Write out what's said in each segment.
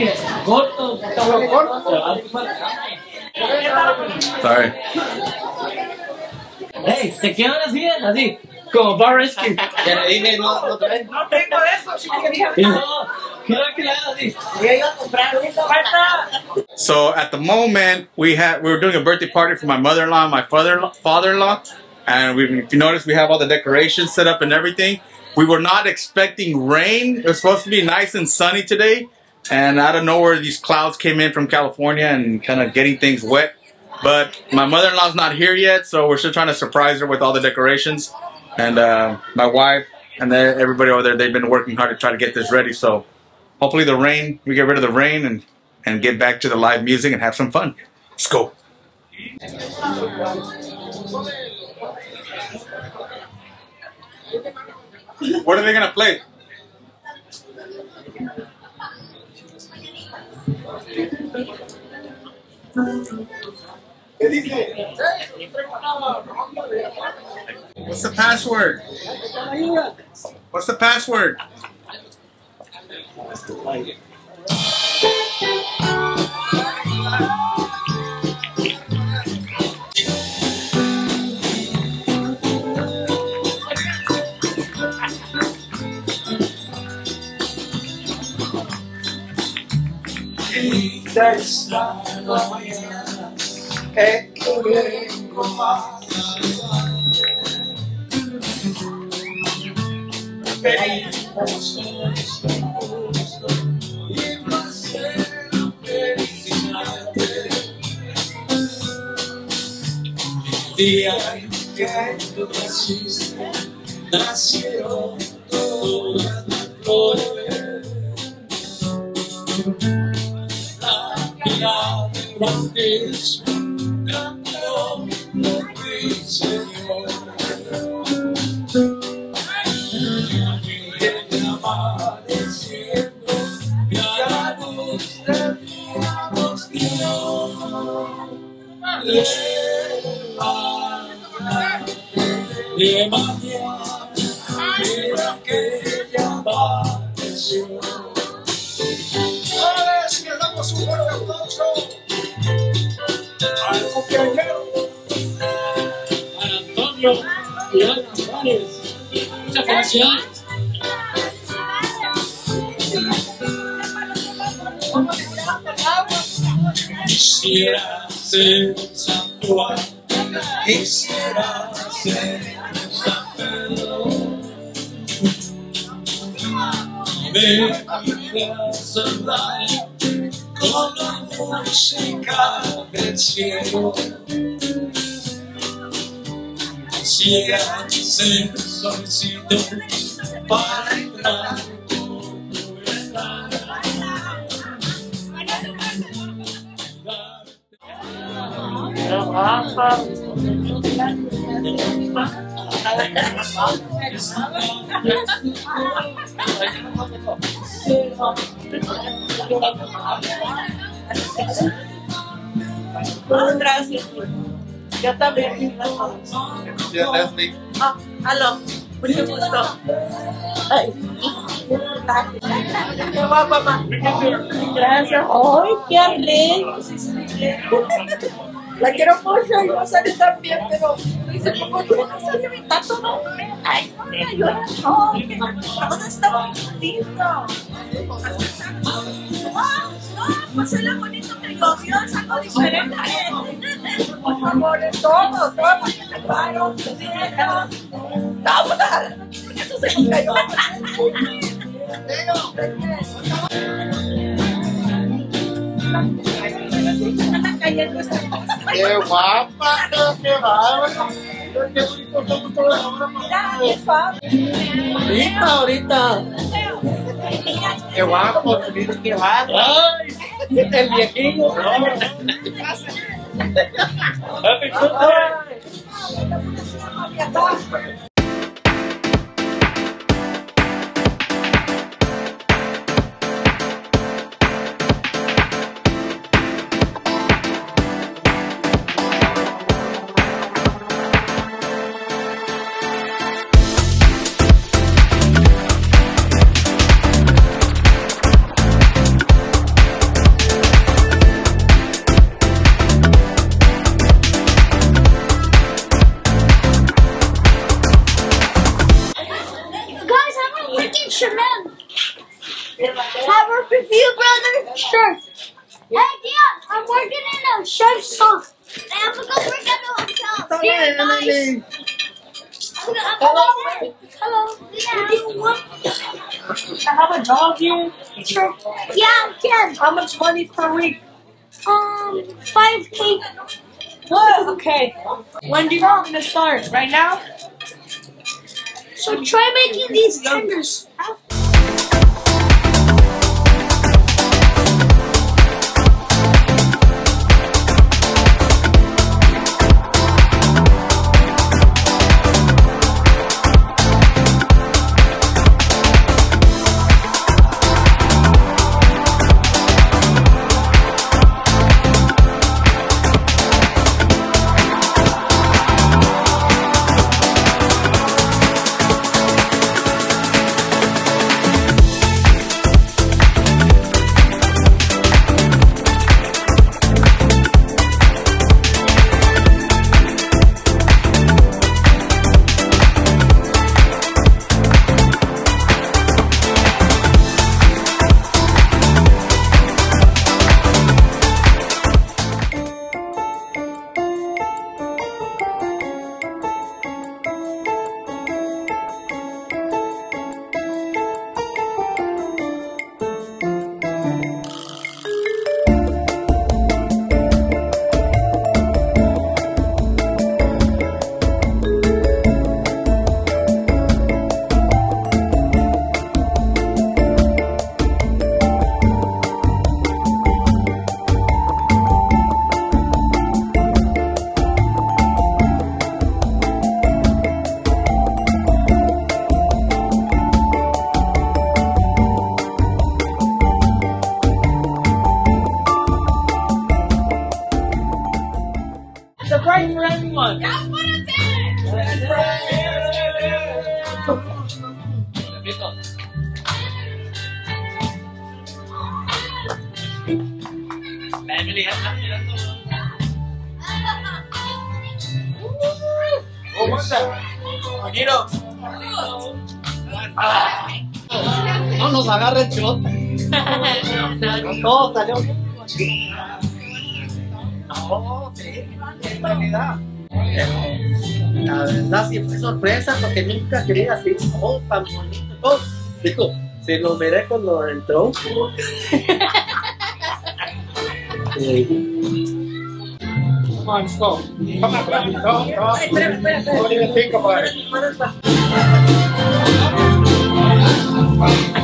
Sorry. Hey, se quedan así, como Bar Rescue. Ya le dije, no tengo eso, chiquilla. So at the moment we were doing a birthday party for my mother-in-law and my father-in-law, and if you notice we have all the decorations set up and everything. We were not expecting rain. It was supposed to be nice and sunny today, and out of nowhere these clouds came in from California and kind of getting things wet. But my mother-in-law's not here yet, so we're still trying to surprise her with all the decorations, and my wife and everybody over there, they've been working hard to try to get this ready. So hopefully the rain, we get rid of the rain and get back to the live music and have some fun. Let's go. What are they gonna play? What's the password? What's the password? Día que tú naciste, nacieron todas las flores. La vida del bautismo cantó por ti, Señor. El amaneciendo y a la luz del día nos guió. De mañana, mira que ya amaneció. Ahora sí que damos un buen aplauso al cumpleañero, al Antonio y a los Juanes. Muchas felicidades. Quisiera ser San Juan, quisiera ser San Pedro, me miras andar con la música del cielo. Quisiera ser solcito para entrar con tu ventana. Gracias. Yo también. Aló. Mucho gusto. Qué guapa, mamá. Gracias. Ay, qué alegre. La quiero mucho y no sale tan bien, pero dice, ¿por qué no sale mi tato? No, ay, no me ayuda, no, que todo está bonito. Ah, no, pues es lo bonito que yo vio, es algo diferente. Por favor, todo, que se paro, porque eso se me cayó. ¡Qué guapa! ¡Qué bárbaro! ¡Mira, ahorita! ¡Qué guapo! ¡Qué bárbaro! ¡El viejito! ¡Happy! Hey, Dion, I'm working in a chef's shop. I have to go work at the hotel. Here, guys. Hello. Hello. Yeah. I have a dog here. Sure. Yeah, I can. How much money per week? 5K. Oh, okay. When do you want me to start? Right now? So try making these tenders. Surprise for everyone! That's what I'm saying! What was that? Nino! No nos agarre el shot. No, salió. No, sí, en realidad. La verdad sí fue sorpresa porque nunca quería así, oh, tan bonito, oh. Dijo, se lo miré cuando entró. Come on, stop. Come on, come on.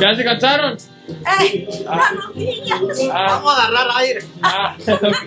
¿Ya se cansaron? Vamos a agarrar aire. Ah, ok.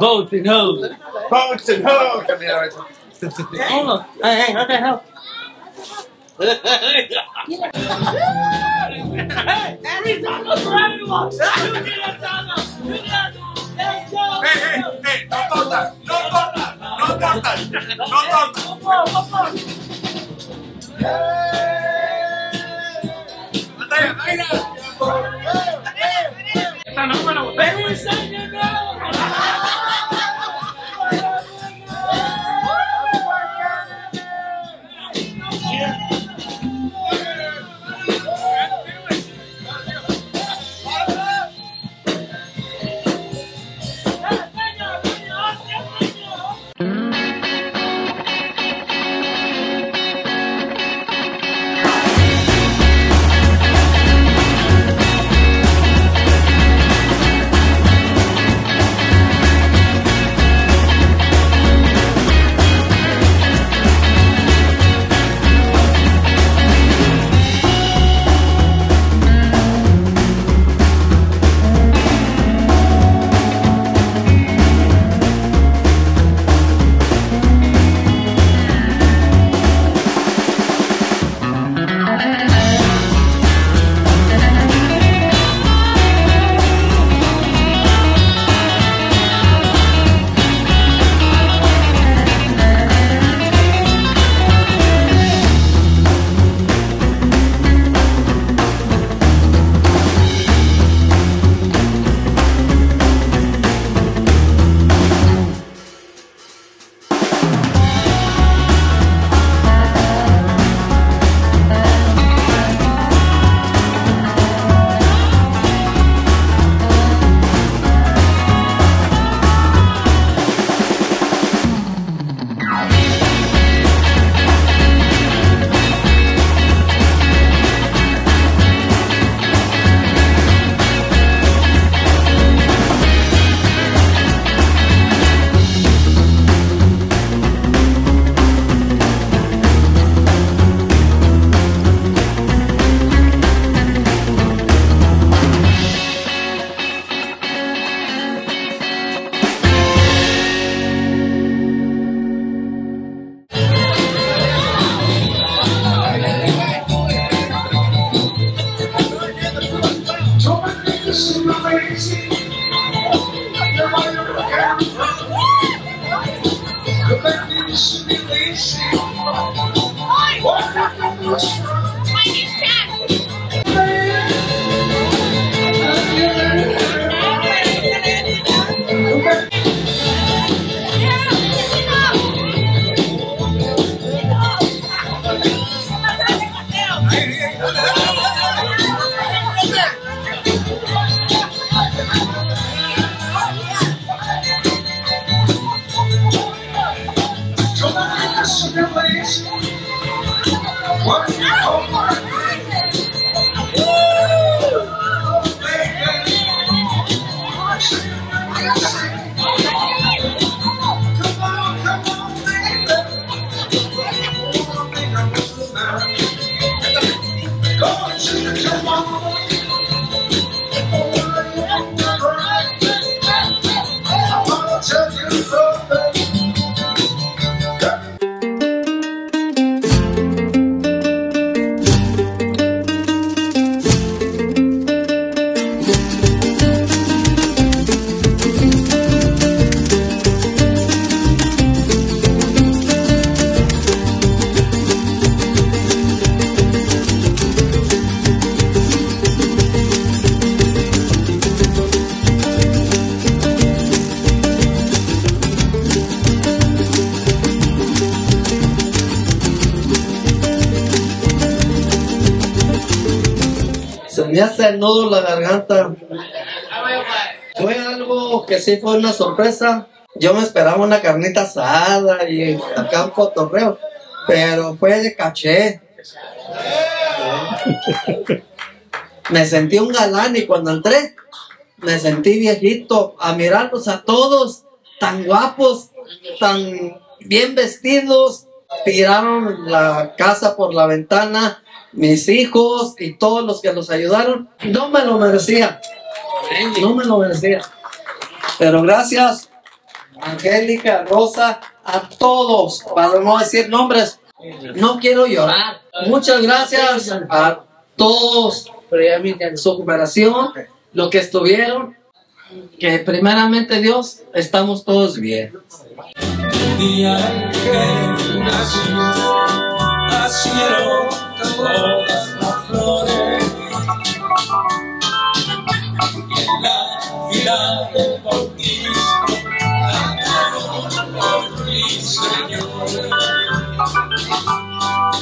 Boats and hoes. Boats and hoes. Oh, hey, what the hell? Hey, no, me hace el nudo en la garganta. Fue algo que sí fue una sorpresa. Yo me esperaba una carnita asada y acá un cotorreo, pero fue de caché. Me sentí un galán y cuando entré me sentí viejito a mirarlos a todos, tan guapos, tan bien vestidos. Tiraron la casa por la ventana, mis hijos y todos los que los ayudaron. No me lo merecía, no me lo merecía. Pero gracias, Angélica, Rosa, a todos, para no decir nombres, no quiero llorar. Muchas gracias a todos por su cooperación, los que estuvieron, que primeramente Dios, estamos todos bien. El día que nació, nacieron todas las flores, y en la vida del bautismo cantaron por mi Señor.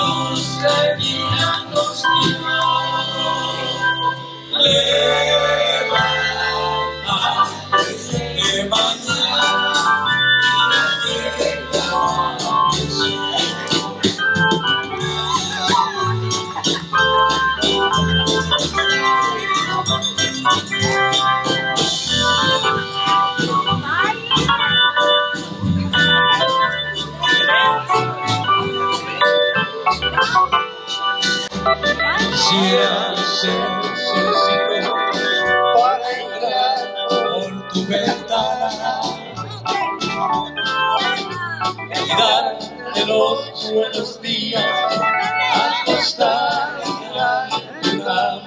luz de día nos dio. Los buenos días al costar en la